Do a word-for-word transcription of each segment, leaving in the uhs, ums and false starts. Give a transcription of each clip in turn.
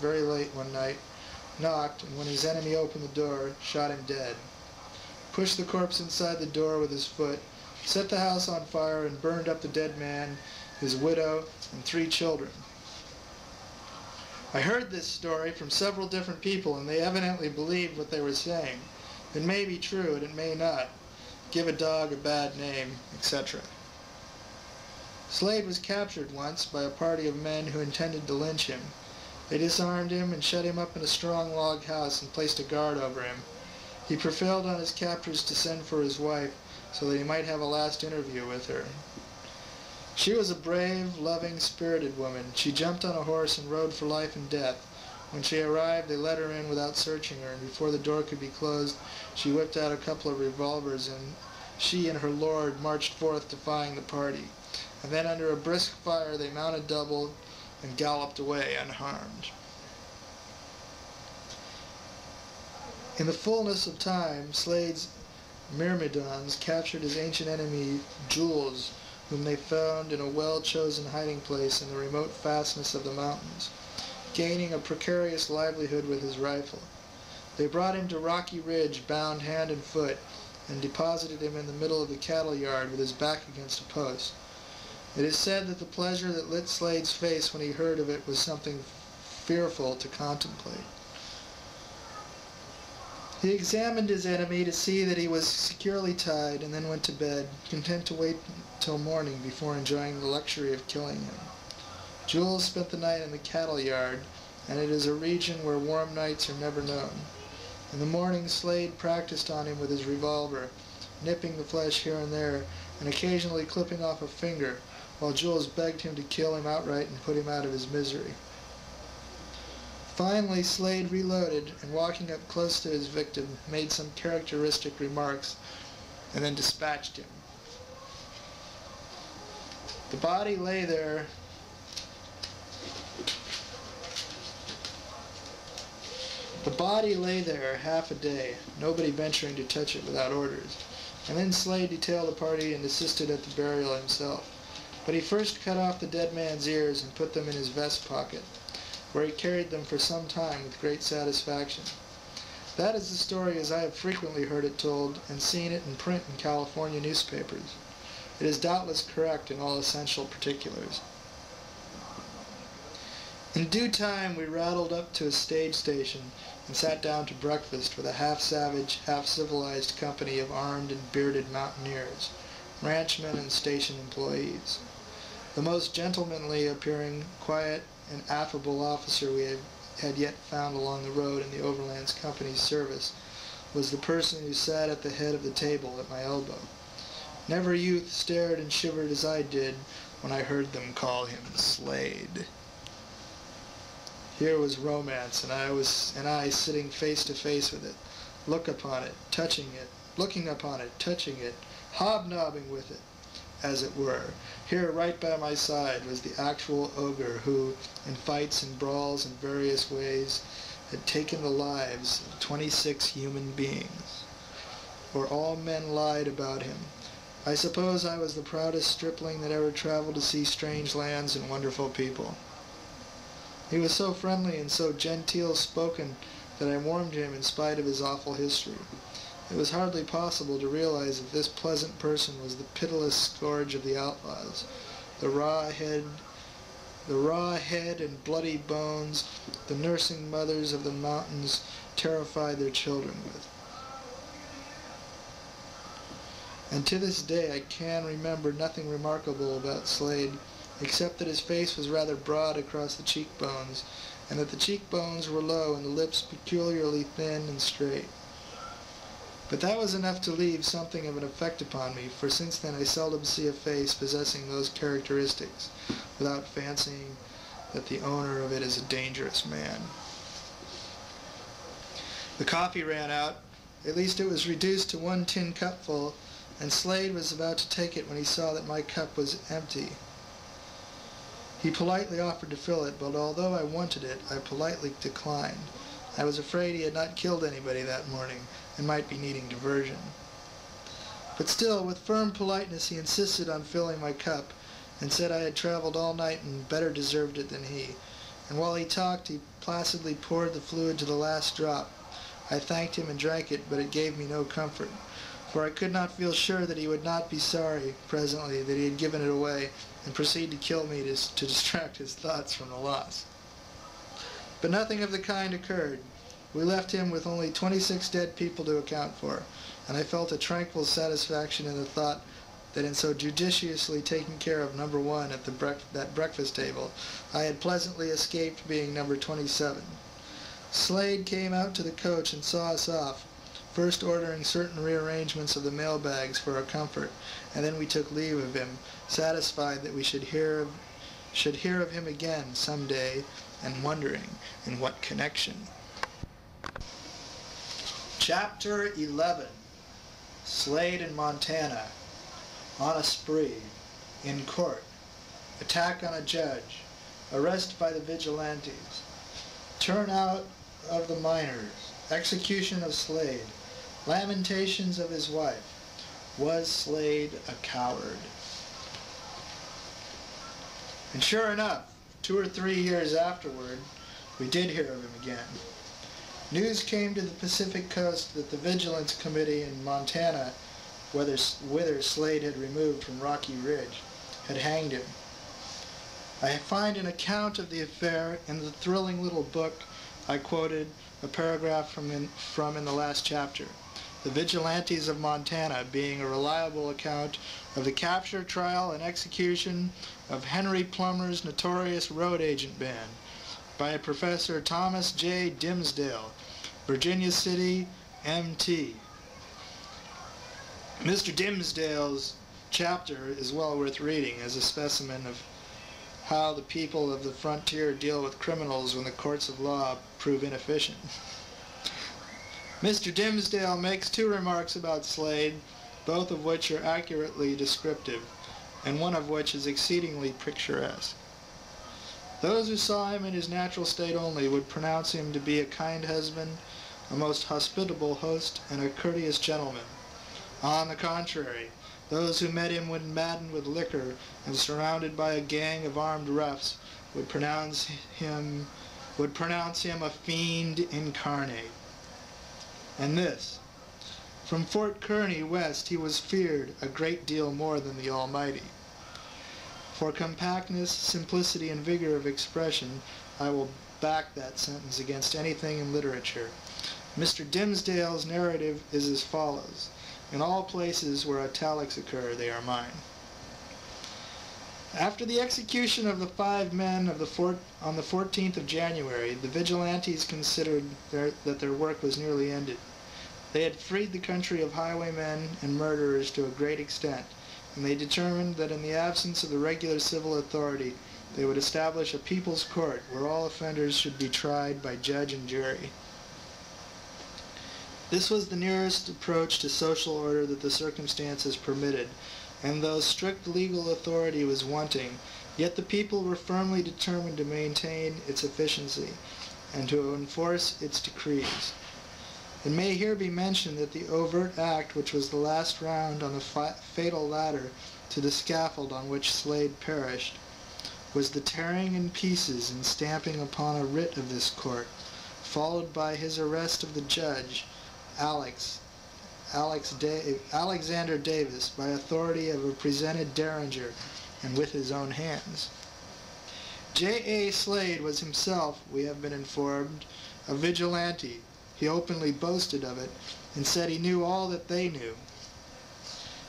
very late one night, knocked, and when his enemy opened the door, shot him dead. Pushed the corpse inside the door with his foot, set the house on fire, and burned up the dead man, his widow, and three children. I heard this story from several different people, and they evidently believed what they were saying. It may be true, and it may not. Give a dog a bad name, et cetera. Slade was captured once by a party of men who intended to lynch him. They disarmed him and shut him up in a strong log house and placed a guard over him. He prevailed on his captors to send for his wife so that he might have a last interview with her. She was a brave, loving, spirited woman. She jumped on a horse and rode for life and death. When she arrived, they let her in without searching her, and before the door could be closed, she whipped out a couple of revolvers, and she and her lord marched forth defying the party. And then under a brisk fire, they mounted double and galloped away unharmed. In the fullness of time, Slade's myrmidons captured his ancient enemy, Jules, whom they found in a well-chosen hiding place in the remote fastness of the mountains, gaining a precarious livelihood with his rifle. They brought him to Rocky Ridge, bound hand and foot, and deposited him in the middle of the cattle yard with his back against a post. It is said that the pleasure that lit Slade's face when he heard of it was something fearful to contemplate. He examined his enemy to see that he was securely tied, and then went to bed, content to wait till morning before enjoying the luxury of killing him. Jules spent the night in the cattle yard, and it is a region where warm nights are never known. In the morning, Slade practiced on him with his revolver, nipping the flesh here and there, and occasionally clipping off a finger, while Jules begged him to kill him outright and put him out of his misery. Finally, Slade reloaded, and walking up close to his victim, made some characteristic remarks, and then dispatched him. The body lay there, the body lay there half a day, nobody venturing to touch it without orders. And then Slade detailed the party and assisted at the burial himself. But he first cut off the dead man's ears and put them in his vest pocket, where he carried them for some time with great satisfaction. That is the story as I have frequently heard it told and seen it in print in California newspapers. It is doubtless correct in all essential particulars. In due time, we rattled up to a stage station and sat down to breakfast with a half-savage, half-civilized company of armed and bearded mountaineers, ranchmen and station employees. The most gentlemanly-appearing, quiet, and affable officer we had yet found along the road in the Overland's company's service was the person who sat at the head of the table at my elbow. Never youth stared and shivered as I did when I heard them call him Slade. Here was romance, and I was and I sitting face to face with it, look upon it, touching it, looking upon it, touching it, hobnobbing with it, as it were. Here, right by my side, was the actual ogre who, in fights and brawls in various ways, had taken the lives of twenty-six human beings. For all men lied about him. I suppose I was the proudest stripling that ever traveled to see strange lands and wonderful people. He was so friendly and so genteel spoken that I warmed to him in spite of his awful history. It was hardly possible to realize that this pleasant person was the pitiless scourge of the outlaws, the raw head, the raw head and bloody bones the nursing mothers of the mountains terrified their children with. And to this day I can remember nothing remarkable about Slade, except that his face was rather broad across the cheekbones, and that the cheekbones were low and the lips peculiarly thin and straight. But that was enough to leave something of an effect upon me, for since then I seldom see a face possessing those characteristics without fancying that the owner of it is a dangerous man. The coffee ran out, at least it was reduced to one tin cupful, and Slade was about to take it when he saw that my cup was empty. He politely offered to fill it, but although I wanted it, I politely declined. I was afraid he had not killed anybody that morning and might be needing diversion. But still, with firm politeness, he insisted on filling my cup and said I had traveled all night and better deserved it than he, and while he talked, he placidly poured the fluid to the last drop. I thanked him and drank it, but it gave me no comfort, for I could not feel sure that he would not be sorry, presently, that he had given it away, and proceed to kill me to, to distract his thoughts from the loss. But nothing of the kind occurred. We left him with only twenty-six dead people to account for, and I felt a tranquil satisfaction in the thought that in so judiciously taking care of number one at the brec that breakfast table, I had pleasantly escaped being number twenty-seven. Slade came out to the coach and saw us off, first ordering certain rearrangements of the mail bags for our comfort, and then we took leave of him, satisfied that we should hear of, should hear of him again some day, and wondering in what connection. Chapter eleven. Slade in Montana. On a spree. In court. Attack on a judge. Arrest by the vigilantes. Turnout of the miners. Execution of Slade. Lamentations of his wife. Was Slade a coward? And sure enough, two or three years afterward, we did hear of him again. News came to the Pacific Coast that the Vigilance Committee in Montana, whither, whither Slade had removed from Rocky Ridge, had hanged him. I find an account of the affair in the thrilling little book I quoted a paragraph from in, from in the last chapter, The Vigilantes of Montana, being a reliable account of the capture, trial, and execution of Henry Plummer's notorious road agent band by Professor Thomas J. Dimsdale, Virginia City, M T. Mister Dimsdale's chapter is well worth reading as a specimen of how the people of the frontier deal with criminals when the courts of law prove inefficient. Mister Dimsdale makes two remarks about Slade, both of which are accurately descriptive, and one of which is exceedingly picturesque. Those who saw him in his natural state only would pronounce him to be a kind husband, a most hospitable host, and a courteous gentleman. On the contrary, those who met him when maddened with liquor and surrounded by a gang of armed roughs would pronounce him, would pronounce him a fiend incarnate. And this, from Fort Kearney west he was feared a great deal more than the Almighty. For compactness, simplicity, and vigor of expression, I will back that sentence against anything in literature. Mister Dimsdale's narrative is as follows. In all places where italics occur, they are mine. After the execution of the five men of the fort on the fourteenth of January, the vigilantes considered their, that their work was nearly ended. They had freed the country of highwaymen and murderers to a great extent, and they determined that in the absence of the regular civil authority, they would establish a people's court where all offenders should be tried by judge and jury. This was the nearest approach to social order that the circumstances permitted, and though strict legal authority was wanting, yet the people were firmly determined to maintain its efficiency and to enforce its decrees. It may here be mentioned that the overt act, which was the last round on the fa fatal ladder to the scaffold on which Slade perished, was the tearing in pieces and stamping upon a writ of this court, followed by his arrest of the judge, Alex, Alex da Alexander Davis, by authority of a presented derringer and with his own hands. J. A. Slade was himself, we have been informed, a vigilante. He openly boasted of it and said he knew all that they knew.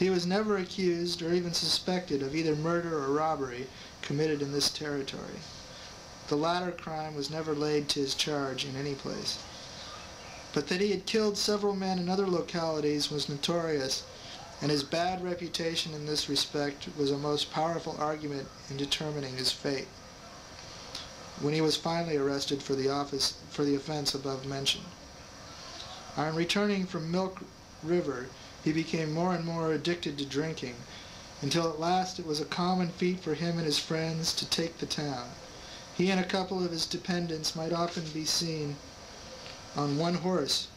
He was never accused or even suspected of either murder or robbery committed in this territory. The latter crime was never laid to his charge in any place. But that he had killed several men in other localities was notorious, and his bad reputation in this respect was a most powerful argument in determining his fate, when he was finally arrested for the office for the offense above mentioned. On returning from Milk River, he became more and more addicted to drinking, until at last it was a common feat for him and his friends to take the town. He and a couple of his dependents might often be seen on one horse,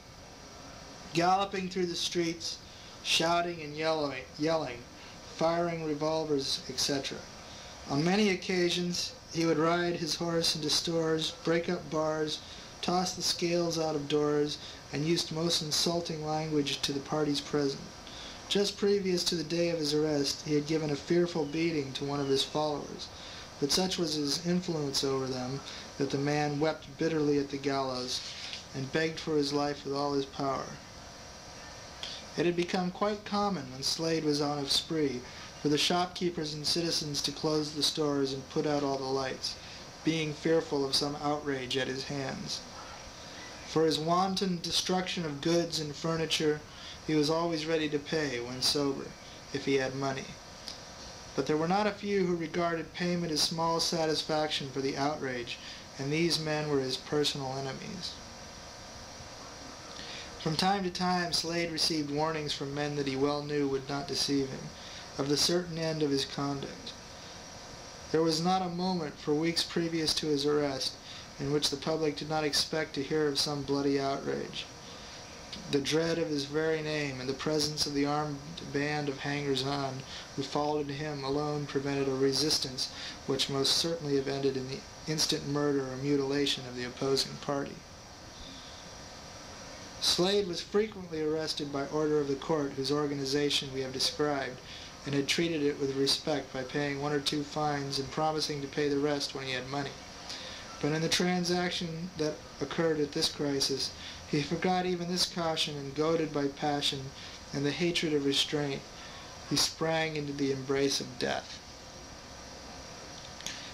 galloping through the streets, shouting and yelling, yelling, firing revolvers, et cetera. On many occasions, He would ride his horse into stores, break up bars, toss the scales out of doors, and used most insulting language to the parties present. Just previous to the day of his arrest, he had given a fearful beating to one of his followers, but such was his influence over them that the man wept bitterly at the gallows and begged for his life with all his power. It had become quite common when Slade was on a spree for the shopkeepers and citizens to close the stores and put out all the lights, being fearful of some outrage at his hands. For his wanton destruction of goods and furniture, he was always ready to pay, when sober, if he had money. But there were not a few who regarded payment as small satisfaction for the outrage, and these men were his personal enemies. From time to time, Slade received warnings from men that he well knew would not deceive him, of the certain end of his conduct. There was not a moment for weeks previous to his arrest in which the public did not expect to hear of some bloody outrage. The dread of his very name and the presence of the armed band of hangers-on who followed him alone prevented a resistance which most certainly have ended in the instant murder or mutilation of the opposing party. Slade was frequently arrested by order of the court whose organization we have described, and had treated it with respect by paying one or two fines and promising to pay the rest when he had money. But in the transaction that occurred at this crisis, he forgot even this caution, and goaded by passion and the hatred of restraint, he sprang into the embrace of death.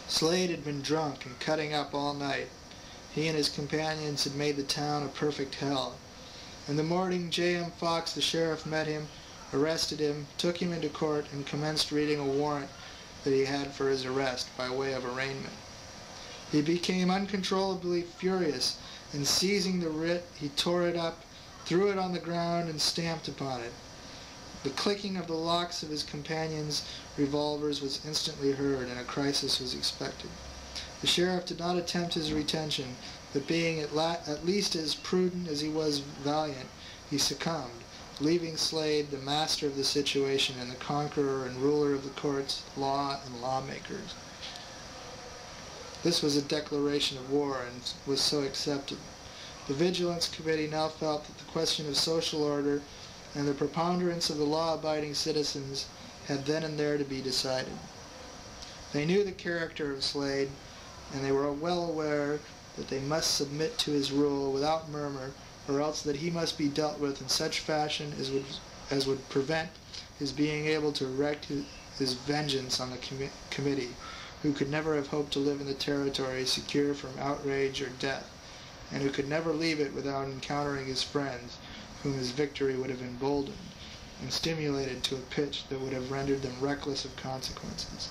Slade had been drunk and cutting up all night. He and his companions had made the town a perfect hell. In the morning, J M Fox, the sheriff, met him, arrested him, took him into court, and commenced reading a warrant that he had for his arrest by way of arraignment. He became uncontrollably furious, and seizing the writ, he tore it up, threw it on the ground, and stamped upon it. The clicking of the locks of his companions' revolvers was instantly heard, and a crisis was expected. The sheriff did not attempt his retention, but being at, la at least as prudent as he was valiant, he succumbed, leaving Slade the master of the situation and the conqueror and ruler of the courts, law, and lawmakers. This was a declaration of war and was so accepted. The Vigilance Committee now felt that the question of social order and the preponderance of the law-abiding citizens had then and there to be decided. They knew the character of Slade, and they were well aware that they must submit to his rule without murmur, or else that he must be dealt with in such fashion as would, as would prevent his being able to wreak his, his vengeance on the com committee, who could never have hoped to live in the territory secure from outrage or death, and who could never leave it without encountering his friends, whom his victory would have emboldened and stimulated to a pitch that would have rendered them reckless of consequences.